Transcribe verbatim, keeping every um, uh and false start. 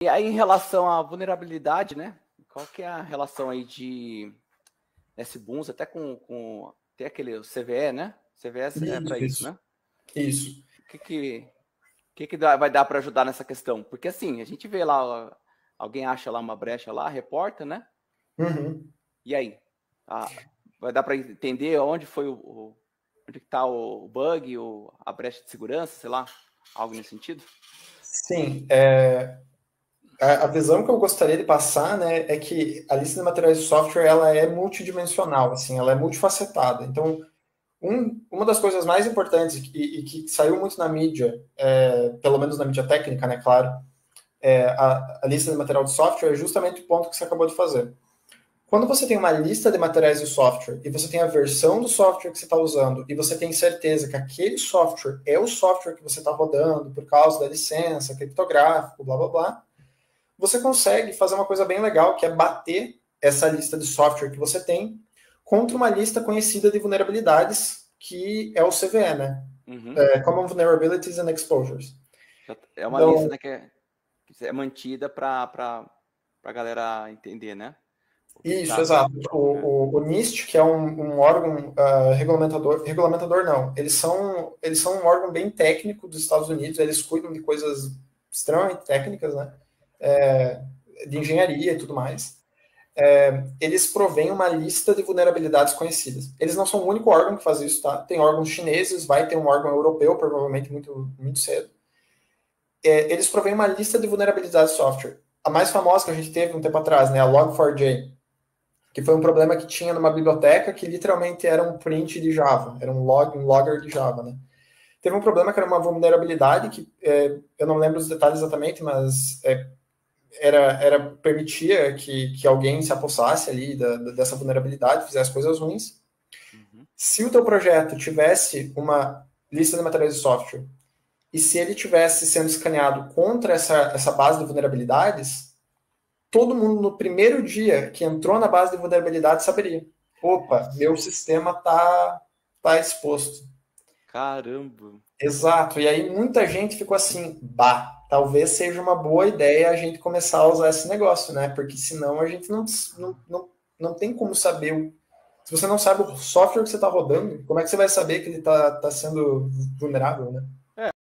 E aí, em relação à vulnerabilidade, né? Qual que é a relação aí de S B O Ms até com, com até aquele C V E, né? C V E é para isso, né? Isso. O que que, que, que dá, vai dar para ajudar nessa questão? Porque assim, a gente vê lá, alguém acha lá uma brecha lá, reporta, né? Uhum. E aí? Ah, vai dar para entender onde foi o, o onde está o bug, o, a brecha de segurança, sei lá, algo nesse sentido? Sim. É... A visão que eu gostaria de passar, né, é que a lista de materiais de software, ela é multidimensional, assim, ela é multifacetada. Então, um, uma das coisas mais importantes e, e que saiu muito na mídia, é, pelo menos na mídia técnica, né, claro, é, a, a lista de material de software é justamente o ponto que você acabou de fazer. Quando você tem uma lista de materiais de software e você tem a versão do software que você está usando e você tem certeza que aquele software é o software que você está rodando por causa da licença, criptográfico, blá, blá, blá, você consegue fazer uma coisa bem legal, que é bater essa lista de software que você tem contra uma lista conhecida de vulnerabilidades, que é o C V E, né? Uhum. É, Common Vulnerabilities and Exposures. É uma então, lista, né, que, é, que é mantida para a galera entender, né? Isso, tá, exato. Né? O, o, o NIST, que é um, um órgão uh, regulamentador... Regulamentador não. Eles são, eles são um órgão bem técnico dos Estados Unidos, eles cuidam de coisas extremamente técnicas, né? É, de engenharia e tudo mais, é, eles provêm uma lista de vulnerabilidades conhecidas. Eles não são o único órgão que faz isso, tá? Tem órgãos chineses, vai ter um órgão europeu, provavelmente muito, muito cedo. É, eles provêm uma lista de vulnerabilidades de software. A mais famosa que a gente teve um tempo atrás, né, a log four j, que foi um problema que tinha numa biblioteca que literalmente era um print de Java, era um, log, um logger de Java, né? Teve um problema que era uma vulnerabilidade que, é, eu não lembro os detalhes exatamente, mas... É, Era, era, permitia que, que alguém se apossasse ali da, da, dessa vulnerabilidade, fizesse coisas ruins. Uhum. Se o teu projeto tivesse uma lista de materiais de software e se ele tivesse sendo escaneado contra essa, essa base de vulnerabilidades, todo mundo no primeiro dia que entrou na base de vulnerabilidade saberia. Opa, meu sistema tá, tá exposto. Caramba! Exato, e aí muita gente ficou assim, bah, talvez seja uma boa ideia a gente começar a usar esse negócio, né? Porque senão a gente não, não, não, não tem como saber. O... Se você não sabe o software que você está rodando, como é que você vai saber que ele está tá sendo vulnerável, né?